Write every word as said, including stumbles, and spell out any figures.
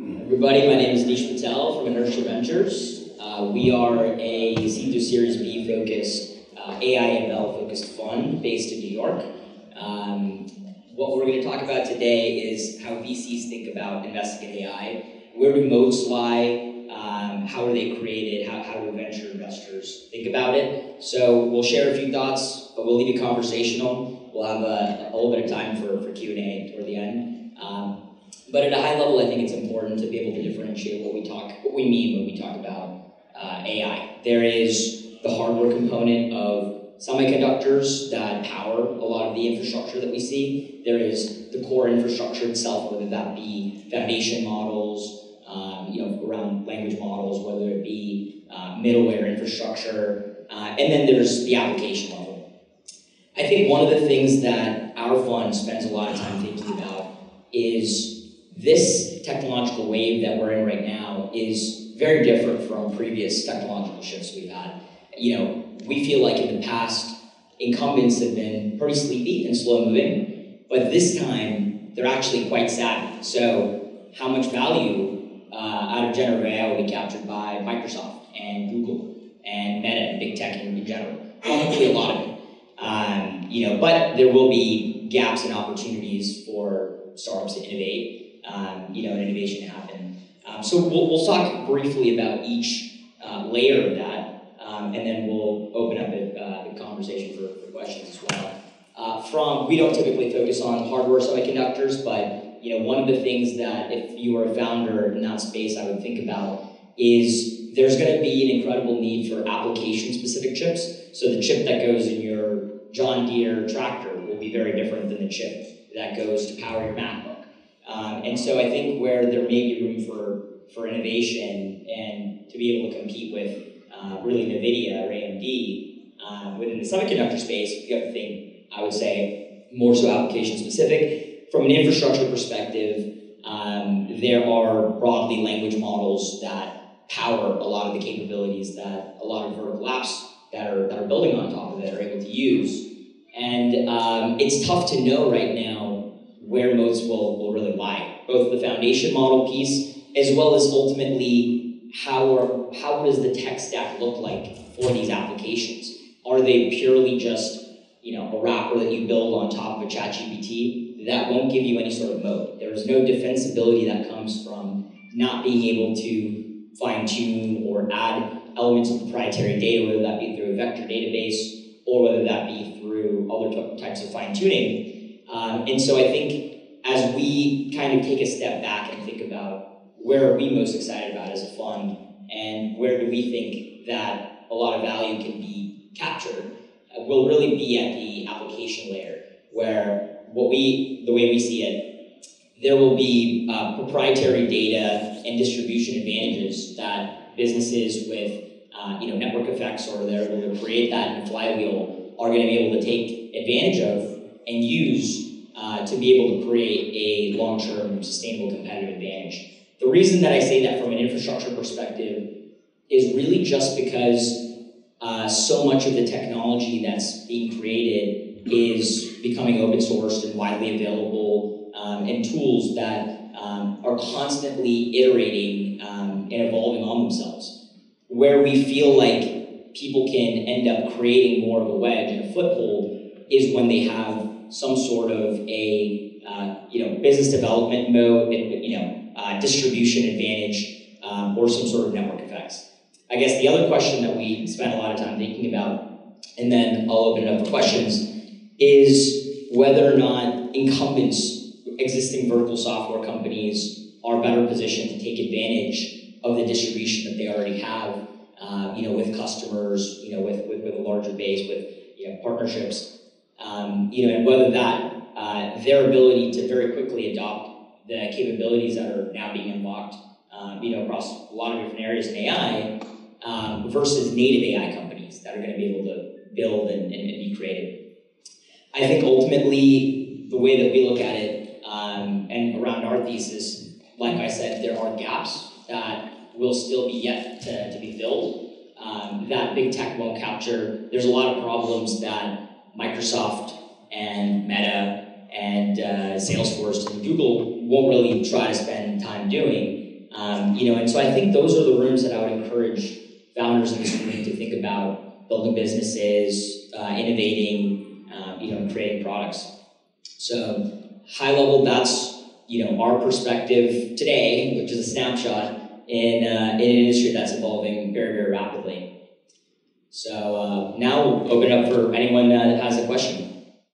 Everybody, my name is Nish Patel from Inertia Ventures. Uh, we are a seed to Series B focused, uh, A I M L focused fund based in New York. Um, what we're going to talk about today is how V Cs think about investing in A I, where do moats lie, um, how are they created, how, how do venture investors think about it. So we'll share a few thoughts, but we'll leave it conversational. We'll have a, a little bit of time for, for Q and A toward the end. Um, But at a high level, I think it's important to be able to differentiate what we talk, what we mean when we talk about uh, A I. There is the hardware component of semiconductors that power a lot of the infrastructure that we see. There is the core infrastructure itself, whether that be foundation models, um, you know, around language models, whether it be uh, middleware infrastructure, uh, and then there's the application level. I think one of the things that our fund spends a lot of time thinking about is this technological wave that we're in right now is very different from previous technological shifts we've had. You know, we feel like in the past, incumbents have been pretty sleepy and slow moving, but this time, they're actually quite savvy. So how much value uh, out of generative A I will be captured by Microsoft and Google and Meta and big tech in general? Probably a lot of it. Um, you know, but there will be gaps and opportunities for startups to innovate. Um, you know, an innovation happen. Um, so we'll, we'll talk briefly about each uh, layer of that, um, and then we'll open up a, uh, the conversation for, for questions as well. Uh, from, we don't typically focus on hardware semiconductors, but you know, one of the things that if you were a founder in that space I would think about is there's gonna be an incredible need for application-specific chips. So the chip that goes in your John Deere tractor will be very different than the chip that goes to power your MacBook. Um, and so I think where there may be room for, for innovation and to be able to compete with uh, really NVIDIA or A M D uh, within the semiconductor space, you have to think, I would say, more so application specific. From an infrastructure perspective, um, there are broadly language models that power a lot of the capabilities that a lot of vertical apps that are, that are building on top of it are able to use. And um, it's tough to know right now where moats will, will really lie, both the foundation model piece, as well as ultimately how, are, how does the tech stack look like for these applications? Are they purely just you know, a wrapper that you build on top of a ChatGPT? That won't give you any sort of moat. There is no defensibility that comes from not being able to fine tune or add elements of proprietary data, whether that be through a vector database or whether that be through other types of fine tuning. Um, and so I think as we kind of take a step back and think about where are we most excited about as a fund and where do we think that a lot of value can be captured, uh, we'll really be at the application layer where what we, the way we see it, there will be uh, proprietary data and distribution advantages that businesses with uh, you know, network effects or they're able to create that in a flywheel are going to be able to take advantage of and use uh, to be able to create a long-term, sustainable competitive advantage. The reason that I say that from an infrastructure perspective is really just because uh, so much of the technology that's being created is becoming open-sourced and widely available, um, and tools that um, are constantly iterating um, and evolving on themselves. Where we feel like people can end up creating more of a wedge and a foothold is when they have some sort of a uh, you know business development mode, you know uh, distribution advantage, um, or some sort of network effects. I guess the other question that we spend a lot of time thinking about, and then I'll open it up for questions, is whether or not incumbents, existing vertical software companies, are better positioned to take advantage of the distribution that they already have, uh, you know, with customers, you know, with with, with a larger base, with you know partnerships. Um, you know, and whether that, uh, their ability to very quickly adopt the capabilities that are now being unlocked, um, you know, across a lot of different areas in A I, um, versus native A I companies that are going to be able to build and, and, and be creative. I think ultimately, the way that we look at it, um, and around our thesis, like I said, there are gaps that will still be yet to, to be filled, um, that big tech won't capture. There's a lot of problems that Microsoft and Meta and uh, Salesforce and Google won't really try to spend time doing Um, you know, and so I think those are the rooms that I would encourage founders in this room to think about building businesses, uh, innovating, um, you know, and creating products. So high level, that's, you know, our perspective today, which is a snapshot in, uh, in an industry that's evolving very, very rapidly. So uh, now we'll open it up for anyone uh, that has a question.